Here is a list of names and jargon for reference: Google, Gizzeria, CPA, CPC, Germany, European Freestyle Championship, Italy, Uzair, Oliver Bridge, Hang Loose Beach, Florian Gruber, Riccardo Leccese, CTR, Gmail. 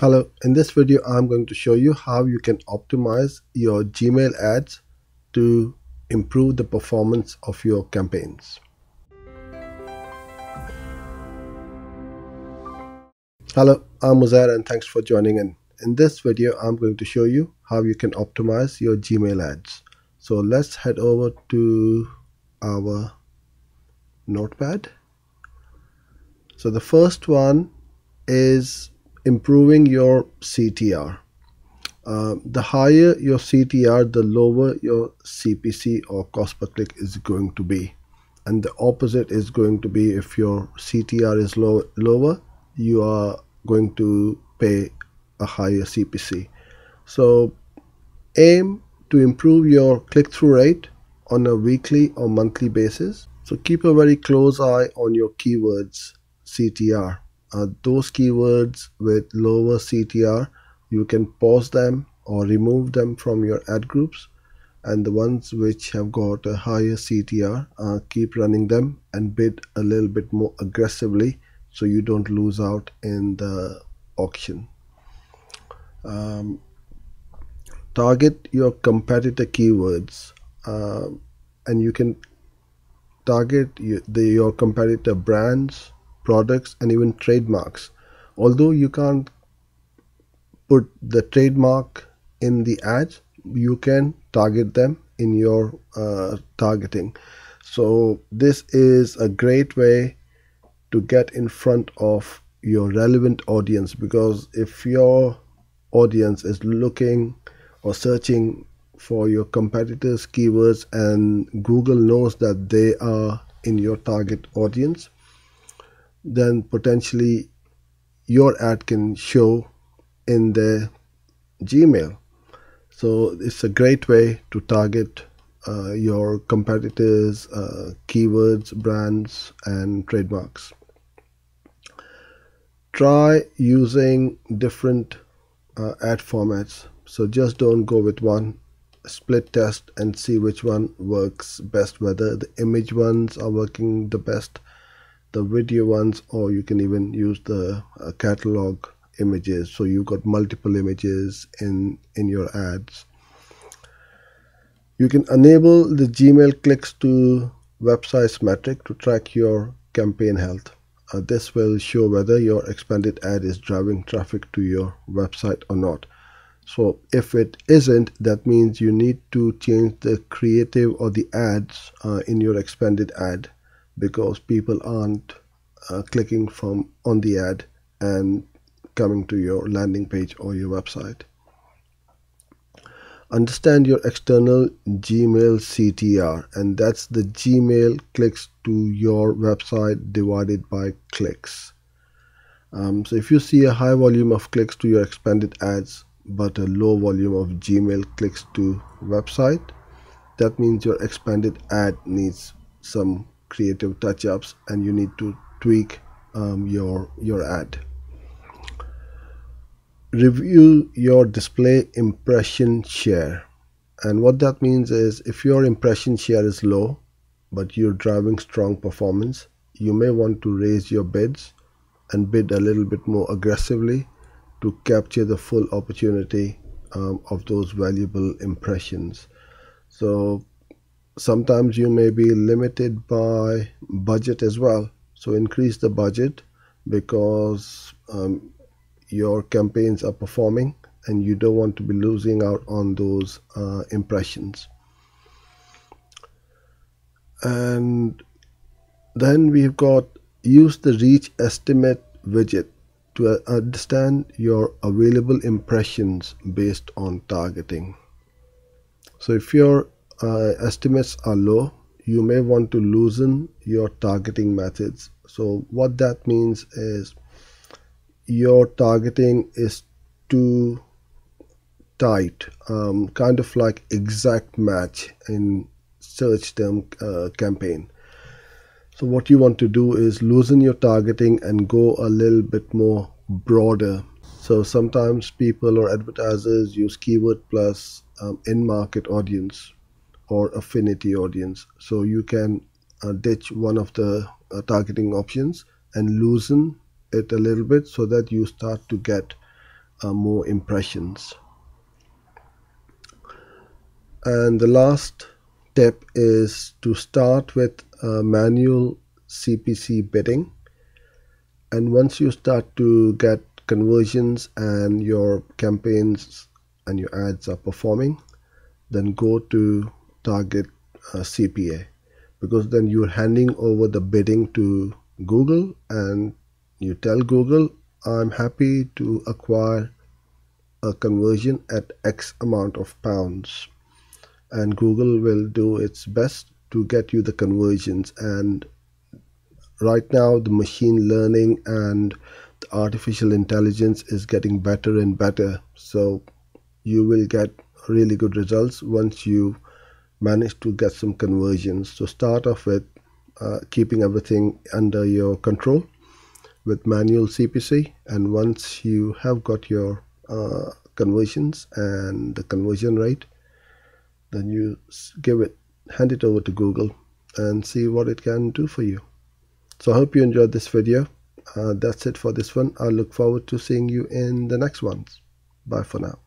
Hello, in this video I'm going to show you how you can optimize your Gmail ads to improve the performance of your campaigns. Hello, I'm Uzair and thanks for joining in. In this video I'm going to show you how you can optimize your Gmail ads. So let's head over to our notepad. So the first one is improving your CTR. The higher your CTR, the lower your CPC or cost per click is going to be, and the opposite is going to be if your CTR is lower, you are going to pay a higher CPC. So aim to improve your click-through rate on a weekly or monthly basis. So keep a very close eye on your keywords CTR. Those keywords with lower CTR, you can pause them or remove them from your ad groups, and the ones which have got a higher CTR, keep running them and bid a little bit more aggressively so you don't lose out in the auction. Target your competitor keywords, and you can target your competitor brands, products, and even trademarks. Although you can't put the trademark in the ads, you can target them in your targeting. So this is a great way to get in front of your relevant audience, because if your audience is looking or searching for your competitors' keywords and Google knows that they are in your target audience, then potentially your ad can show in their Gmail. So it's a great way to target your competitors' keywords, brands, and trademarks. Try using different ad formats. So just don't go with one. Split test and see which one works best, whether the image ones are working the best, the video ones, or you can even use the catalog images, so you've got multiple images in your ads. You can enable the Gmail clicks to websites metric to track your campaign health. This will show whether your expanded ad is driving traffic to your website or not. So if it isn't, that means you need to change the creative or the ads in your expanded ad, because people aren't clicking on the ad and coming to your landing page or your website. Understand your external Gmail CTR, and that's the Gmail clicks to your website divided by clicks. So if you see a high volume of clicks to your expanded ads but a low volume of Gmail clicks to website, that means your expanded ad needs some creative touch-ups and you need to tweak your ad. Review your display impression share, and what that means is if your impression share is low but you're driving strong performance, you may want to raise your bids and bid a little bit more aggressively to capture the full opportunity of those valuable impressions. So sometimes you may be limited by budget as well, so increase the budget, because your campaigns are performing and you don't want to be losing out on those impressions. And then we've got use the reach estimate widget to understand your available impressions based on targeting. So if your estimates are low, you may want to loosen your targeting methods. So what that means is your targeting is too tight, kind of like exact match in search term campaign. So what you want to do is loosen your targeting and go a little bit more broader. So sometimes people or advertisers use keyword plus in-market audience or affinity audience. So you can ditch one of the targeting options and loosen it a little bit so that you start to get more impressions. And the last step is to start with manual CPC bidding. And once you start to get conversions and your campaigns and your ads are performing, then go to target CPA, because then you're handing over the bidding to Google and you tell Google, I'm happy to acquire a conversion at X amount of pounds. And Google will do its best to get you the conversions. And right now, the machine learning and the artificial intelligence is getting better and better. So you will get really good results once you manage to get some conversions. So start off with keeping everything under your control with manual CPC. And once you have got your conversions and the conversion rate, then you hand it over to Google and see what it can do for you. So I hope you enjoyed this video. That's it for this one. I look forward to seeing you in the next ones. Bye for now.